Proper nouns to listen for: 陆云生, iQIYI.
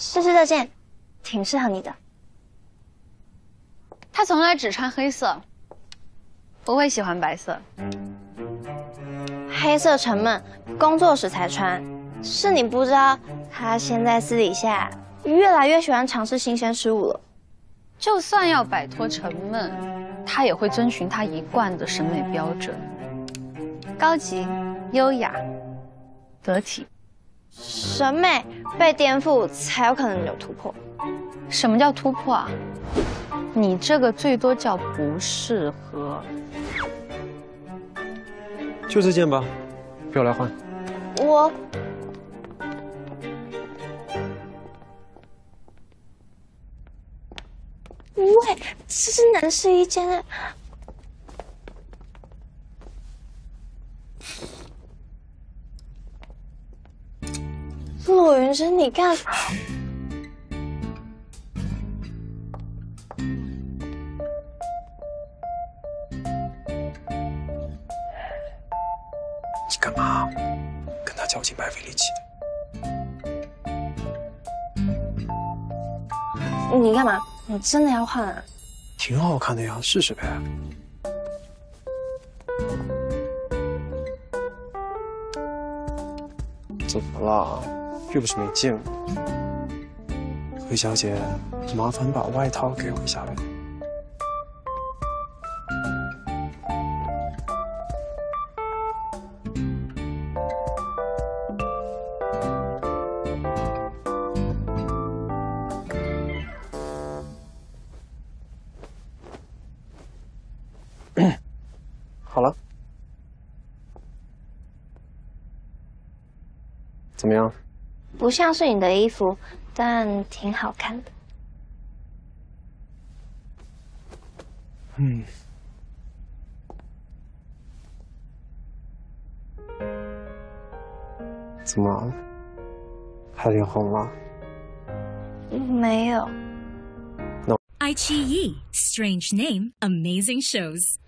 这是这件，挺适合你的。他从来只穿黑色，不会喜欢白色。黑色沉闷，工作时才穿。是你不知道，他现在私底下越来越喜欢尝试新鲜事物了。就算要摆脱沉闷，他也会遵循他一贯的审美标准：高级、优雅、得体。 审美被颠覆，才有可能有突破。什么叫突破啊？你这个最多叫不适合。就这件吧，给我来换。我。喂，这是男试衣间。 陆云生，你干？你干嘛跟他较劲，白费力气的？你干嘛？你真的要换啊？挺好看的呀，试试呗。 怎么了？又不是没见过。回小姐，麻烦把外套给我一下呗。好了。 怎么样？不像是你的衣服，但挺好看的。嗯。怎么？还脸红了？没有。No。iQIYI Strange Name Amazing Shows。